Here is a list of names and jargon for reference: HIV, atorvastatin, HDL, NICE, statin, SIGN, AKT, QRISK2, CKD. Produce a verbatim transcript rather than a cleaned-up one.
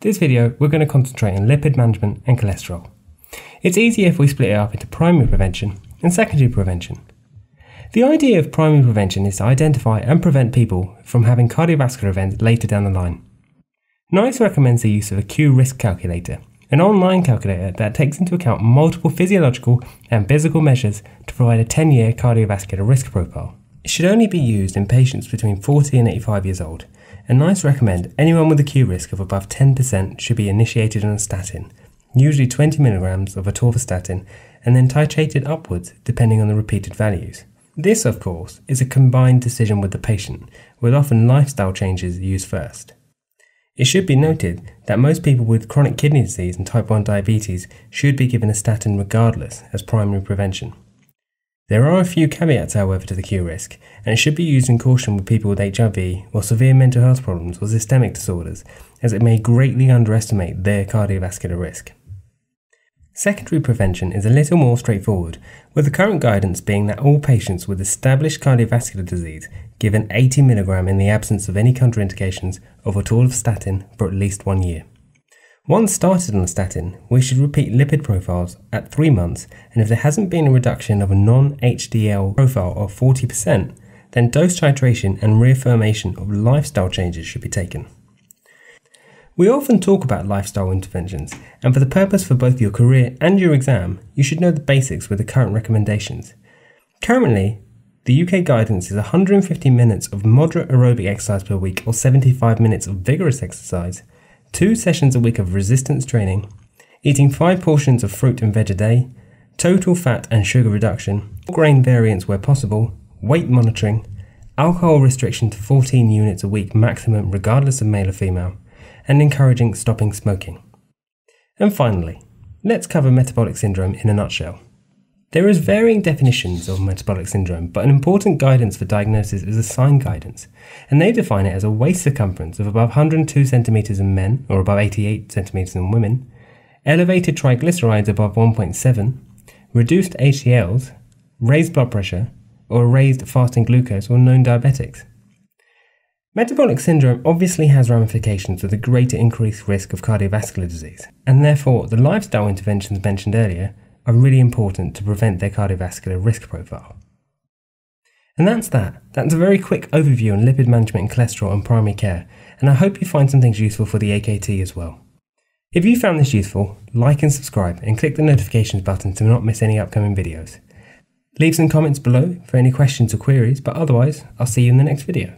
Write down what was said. This video, we're going to concentrate on lipid management and cholesterol. It's easier if we split it up into primary prevention and secondary prevention. The idea of primary prevention is to identify and prevent people from having cardiovascular events later down the line. NICE recommends the use of a Q risk calculator, an online calculator that takes into account multiple physiological and physical measures to provide a ten year cardiovascular risk profile. It should only be used in patients between forty and eighty-five years old, and NICE recommend anyone with a Q risk of above ten percent should be initiated on a statin, usually twenty milligrams of atorvastatin, and then titrated upwards depending on the repeated values. This, of course, is a combined decision with the patient, with often lifestyle changes used first. It should be noted that most people with chronic kidney disease and type one diabetes should be given a statin regardless as primary prevention. There are a few caveats, however, to the Q risk, and it should be used in caution with people with H I V or severe mental health problems or systemic disorders, as it may greatly underestimate their cardiovascular risk. Secondary prevention is a little more straightforward, with the current guidance being that all patients with established cardiovascular disease given eighty milligrams in the absence of any contraindications of atorvastatin for at least one year. Once started on a statin, we should repeat lipid profiles at three months, and if there hasn't been a reduction of a non H D L profile of forty percent, then dose titration and reaffirmation of lifestyle changes should be taken. We often talk about lifestyle interventions, and for the purpose for both your career and your exam, you should know the basics with the current recommendations. Currently, the U K guidance is one hundred fifty minutes of moderate aerobic exercise per week or seventy-five minutes of vigorous exercise, two sessions a week of resistance training, eating five portions of fruit and veg a day, total fat and sugar reduction, grain variants where possible, weight monitoring, alcohol restriction to fourteen units a week maximum regardless of male or female, and encouraging stopping smoking. And finally, let's cover metabolic syndrome in a nutshell. There is varying definitions of metabolic syndrome, but an important guidance for diagnosis is a sign guidance, and they define it as a waist circumference of above one hundred two centimeters in men or above eighty-eight centimeters in women, elevated triglycerides above one point seven, reduced H D Ls, raised blood pressure, or raised fasting glucose or known diabetics. Metabolic syndrome obviously has ramifications with a greater increased risk of cardiovascular disease, and therefore the lifestyle interventions mentioned earlier are really important to prevent their cardiovascular risk profile. And that's that. That's a very quick overview on lipid management and cholesterol and primary care, and I hope you find some things useful for the A K T as well. If you found this useful, like and subscribe and click the notifications button to not miss any upcoming videos. Leave some comments below for any questions or queries, but otherwise I'll see you in the next video.